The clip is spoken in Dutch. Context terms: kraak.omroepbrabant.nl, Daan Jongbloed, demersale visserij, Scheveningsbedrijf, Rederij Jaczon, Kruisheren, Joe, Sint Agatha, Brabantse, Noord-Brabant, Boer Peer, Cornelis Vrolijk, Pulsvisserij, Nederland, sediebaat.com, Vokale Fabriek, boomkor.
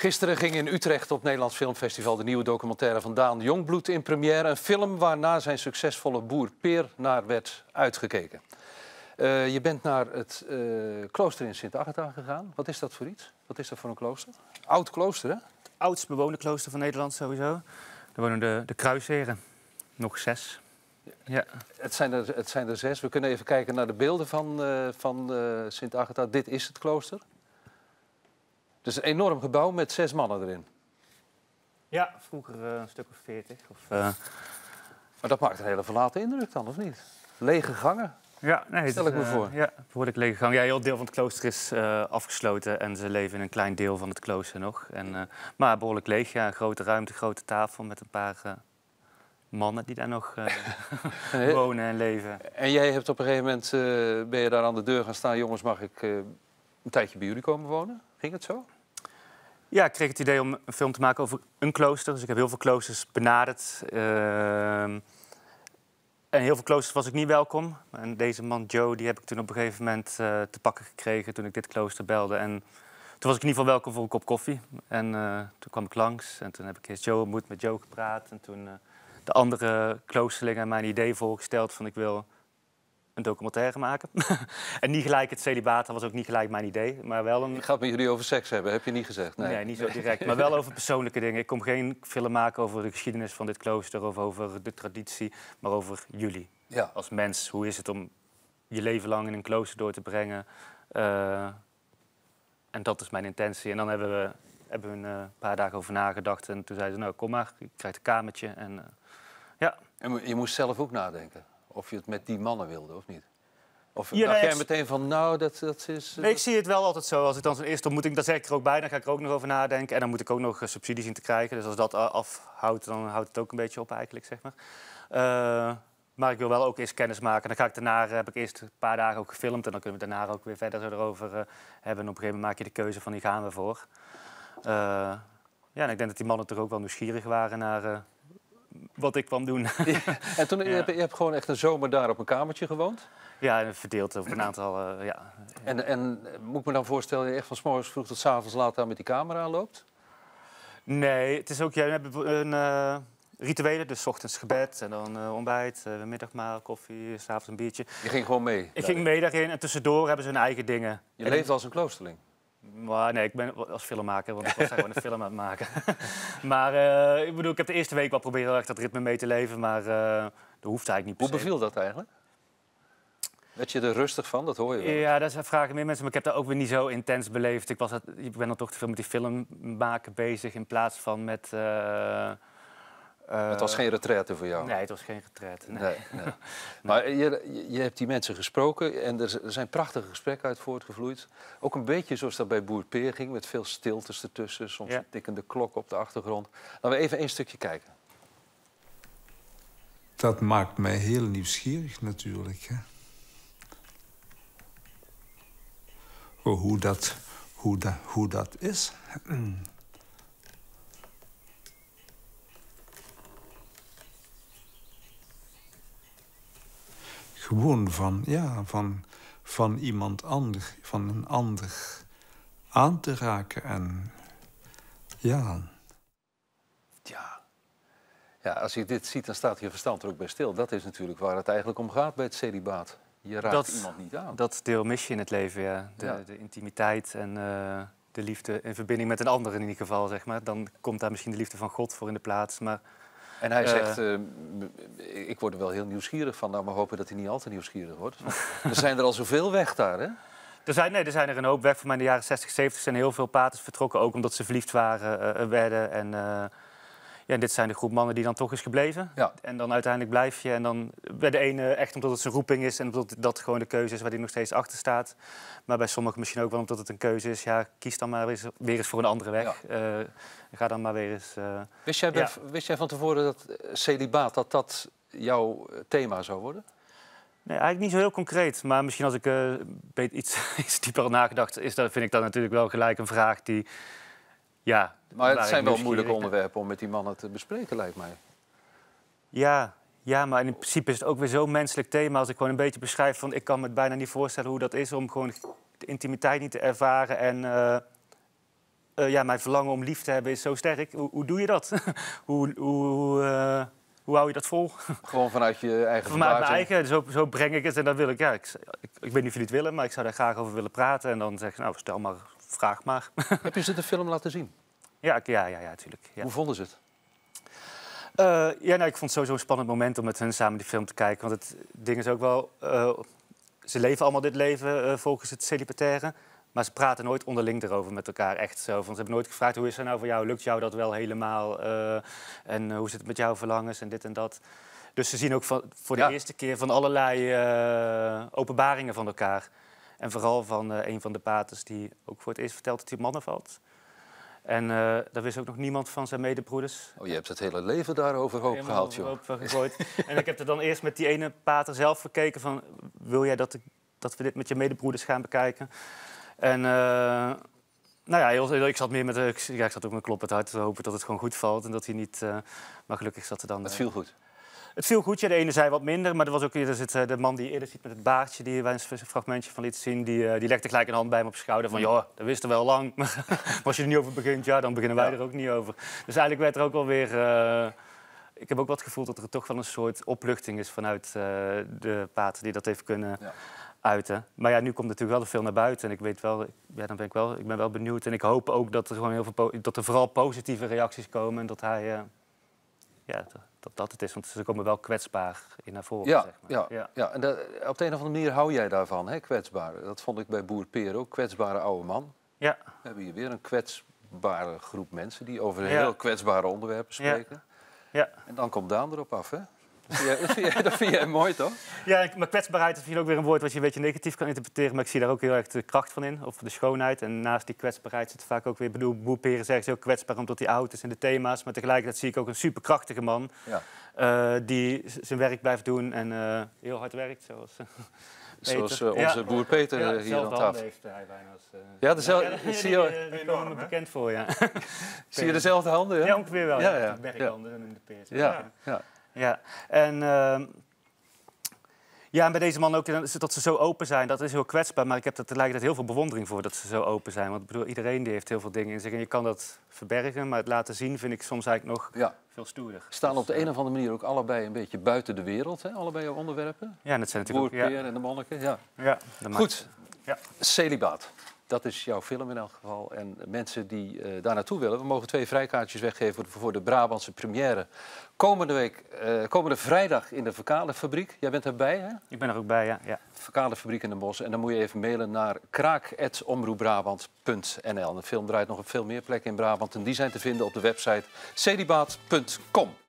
Gisteren ging in Utrecht op Nederlands Filmfestival de nieuwe documentaire van Daan Jongbloed in première. Een film waarna zijn succesvolle Boer Peer naar werd uitgekeken. Je bent naar het klooster in Sint Agatha gegaan. Wat is dat voor iets? Wat is dat voor een klooster? Oud klooster, hè? Het oudst bewoonde klooster van Nederland sowieso. Daar wonen de Kruisheren. Nog 6. Ja. Het zijn er 6. We kunnen even kijken naar de beelden van Sint Agatha. Dit is het klooster. Het is een enorm gebouw met 6 mannen erin. Ja, vroeger een stuk of 40. Maar dat maakt een hele verlaten indruk dan, of niet? Lege gangen. Ja, nee, stel ik me voor. Ja, behoorlijk lege gang. Ja, heel deel van het klooster is afgesloten en ze leven in een klein deel van het klooster nog. Maar behoorlijk leeg, ja. Een grote ruimte, grote tafel met een paar mannen die daar nog wonen en leven. En jij hebt op een gegeven moment, ben je daar aan de deur gaan staan, jongens, mag ik een tijdje bij jullie komen wonen? Ging het zo? Ja, ik kreeg het idee om een film te maken over een klooster. Dus ik heb heel veel kloosters benaderd. En heel veel kloosters was ik niet welkom. En deze man, Joe, die heb ik toen op een gegeven moment te pakken gekregen toen ik dit klooster belde. En toen was ik in ieder geval welkom voor een kop koffie. En toen kwam ik langs en toen heb ik eerst Joe ontmoet, met Joe gepraat. En toen de andere kloosterlingen mijn idee voorgesteld van ik wil een documentaire maken. En niet gelijk het celibaat, dat was ook niet gelijk mijn idee. Maar wel een... Ik ga het met jullie over seks hebben, heb je niet gezegd? Nee, nee, niet zo direct, maar wel over persoonlijke dingen. Ik kom geen film maken over de geschiedenis van dit klooster of over de traditie, maar over jullie. Ja. Als mens, hoe is het om je leven lang in een klooster door te brengen? En dat is mijn intentie. En dan hebben we een paar dagen over nagedacht en toen zeiden ze, nou kom maar, ik krijg een kamertje. En, ja. En je moest zelf ook nadenken? Of je het met die mannen wilde, of niet? Of ja, dacht jij meteen van, nou, dat is... Nee, ik zie het wel altijd zo. Als ik dan zo'n eerste ontmoeting, dan zeg ik er ook bij. Dan ga ik er ook nog over nadenken. En dan moet ik ook nog subsidies in te krijgen. Dus als dat afhoudt, dan houdt het ook een beetje op eigenlijk, zeg maar. Maar ik wil wel ook eerst kennis maken. Dan ga ik daarna, heb ik eerst een paar dagen ook gefilmd. En dan kunnen we daarna ook weer verder zo erover hebben. En op een gegeven moment maak je de keuze van, die gaan we voor. Ja, en ik denk dat die mannen toch ook wel nieuwsgierig waren naar... wat ik kwam doen. Ja, en toen, je hebt gewoon echt een zomer daar op een kamertje gewoond? Ja, verdeeld over een aantal, ja. En moet ik me dan voorstellen dat je echt van 's morgens vroeg tot 's avonds laat daar met die camera loopt? Nee, het is ook, jij hebt een rituelen, dus 's ochtends gebed en dan ontbijt, middagmaal, koffie, 's avonds een biertje. Je ging gewoon mee? Ik ging mee daarin en tussendoor hebben ze hun eigen dingen. Je leeft als een kloosterling? Maar nee, ik ben als filmmaker, want ik was gewoon een film aan het maken. Maar ik bedoel, ik heb de eerste week wel proberen heel erg dat ritme mee te leven, maar dat hoeft eigenlijk niet per se. Hoe beviel dat eigenlijk? Werd je er rustig van? Dat hoor je wel. Ja, dat vragen meer mensen, maar ik heb dat ook weer niet zo intens beleefd. Ik ben dan toch te veel met die film maken bezig in plaats van met... Het was geen retraite voor jou? Nee, het was geen retraite. Nee. Nee, nee. Maar je hebt die mensen gesproken en er zijn prachtige gesprekken uit voortgevloeid. Ook een beetje zoals dat bij Boer Peer ging, met veel stiltes ertussen. Soms een tikkende klok op de achtergrond. Laten we even een stukje kijken. Dat maakt mij heel nieuwsgierig natuurlijk. Hè? Hoe dat is... Gewoon van iemand anders, van een ander aan te raken en ja, als je dit ziet, dan staat je verstand er ook bij stil. Dat is natuurlijk waar het eigenlijk om gaat bij het celibaat. Je raakt iemand niet aan. Dat deel mis je in het leven, ja. De intimiteit en de liefde in verbinding met een ander in ieder geval, zeg maar. Dan komt daar misschien de liefde van God voor in de plaats, maar... En hij zegt, ik word er wel heel nieuwsgierig van. Nou, maar hopen dat hij niet al te nieuwsgierig wordt. Er zijn er al zoveel weg daar, hè? Er zijn er een hoop weg. Voor mij in de jaren 60, 70 zijn heel veel paters vertrokken. Ook omdat ze verliefd waren, werden. En dit zijn de groep mannen die dan toch is gebleven. Ja. En dan uiteindelijk blijf je. En dan bij de ene echt omdat het zijn roeping is. En omdat dat gewoon de keuze is waar die nog steeds achter staat. Maar bij sommigen misschien ook wel omdat het een keuze is. Ja, kies dan maar weer eens voor een andere weg. Ja. Ga dan maar weer eens... Wist jij van tevoren dat celibaat, dat jouw thema zou worden? Nee, eigenlijk niet zo heel concreet. Maar misschien als ik iets dieper had nagedacht... vind ik dat natuurlijk wel gelijk een vraag die... Ja, maar het zijn wel moeilijke onderwerpen om met die mannen te bespreken, lijkt mij. Ja, maar in principe is het ook weer zo'n menselijk thema... als ik gewoon een beetje beschrijf van... ik kan me bijna niet voorstellen hoe dat is... om gewoon de intimiteit niet te ervaren en ja, mijn verlangen om lief te hebben is zo sterk. Hoe doe je dat? Hoe hou je dat vol? Gewoon vanuit je eigen verhaal. Vanuit mijn eigen, zo breng ik het en dan wil ik, ja, ik weet niet of jullie het willen, maar ik zou daar graag over willen praten. En dan zeg ik, nou, stel maar, vraag maar. Heb je ze de film laten zien? Ja, natuurlijk. Ja. Hoe vonden ze het? Nou, ik vond het sowieso een spannend moment om met hun samen die film te kijken. Want het ding is ook wel, ze leven allemaal dit leven volgens het celibataire. Maar ze praten nooit onderling erover met elkaar, echt zo. Want ze hebben nooit gevraagd, hoe is het nou voor jou? Lukt jou dat wel helemaal? En hoe zit het met jouw verlangens en dit en dat? Dus ze zien ook voor de eerste keer van allerlei openbaringen van elkaar. En vooral van een van de paters die ook voor het eerst vertelt dat hij op mannen valt. En daar wist ook nog niemand van zijn medebroeders. Oh, je hebt het hele leven daarover hoop gehaald, joh. En ik heb er dan eerst met die ene pater zelf gekeken van... wil jij dat we dit met je medebroeders gaan bekijken? En nou ja, ik zat ook met klop het hart te hopen dat het gewoon goed valt. En dat hij niet... maar gelukkig zat er dan... Het viel goed? Het viel goed, ja. De ene zei wat minder. Maar er was ook de man die je eerder ziet met het baardje... die wij een fragmentje van liet zien, die legde gelijk een hand bij hem op zijn schouder. Van, ja, dat wist er wel lang. Maar als je er niet over begint, ja, dan beginnen wij er ook niet over. Dus eigenlijk werd er ook wel weer... ik heb ook wat gevoeld dat er toch wel een soort opluchting is... vanuit de pater die dat heeft kunnen... Ja. Uiten. Maar ja, nu komt natuurlijk wel veel naar buiten en ik weet wel, ja, dan ben ik wel, ik ben wel benieuwd en ik hoop ook dat er gewoon heel veel, dat er vooral positieve reacties komen en dat hij, dat het is, want ze komen wel kwetsbaar in naar voren. Ja, zeg maar. Ja. En op de een of andere manier hou jij daarvan, hè, kwetsbaar. Dat vond ik bij Boer Peer ook, kwetsbare oude man. Ja. We hebben hier weer een kwetsbare groep mensen die over heel kwetsbare onderwerpen spreken. Ja. En dan komt Daan erop af, hè? Ja, dat vind jij mooi, toch? Ja, maar kwetsbaarheid is ook weer een woord wat je een beetje negatief kan interpreteren. Maar ik zie daar ook heel erg de kracht van in, of de schoonheid. En naast die kwetsbaarheid zit vaak ook weer... Boer Peer is heel kwetsbaar omdat hij oud is in de thema's. Maar tegelijkertijd zie ik ook een superkrachtige man... Ja. Die zijn werk blijft doen en heel hard werkt, zoals... Zoals onze boer Peter hier aan tafel. Ja, dezelfde handen. Daar ben ik bekend voor, ja. Zie je dezelfde handen? Ja, ongeveer wel. Ja. Werkhanden en de peers. Ja. Ja, en bij deze man ook dat ze zo open zijn, dat is heel kwetsbaar. Maar ik heb er tegelijkertijd heel veel bewondering voor dat ze zo open zijn. Want ik bedoel, iedereen die heeft heel veel dingen in zich. En je kan dat verbergen, maar het laten zien vind ik soms eigenlijk nog veel stoerder. Staan dus, op de een of andere manier ook allebei een beetje buiten de wereld, hè? Allebei jouw onderwerpen. Ja, dat zijn natuurlijk Boer Peer en de monniken. Ja. Goed, celibaat. Dat is jouw film in elk geval. En mensen die daar naartoe willen... we mogen 2 vrijkaartjes weggeven voor de Brabantse première. Komende vrijdag in de Vokale Fabriek. Jij bent erbij, hè? Ik ben er ook bij, ja. Vokale Fabriek in Den Bosch. En dan moet je even mailen naar kraak.omroepbrabant.nl. De film draait nog op veel meer plekken in Brabant. En die zijn te vinden op de website sediebaat.com.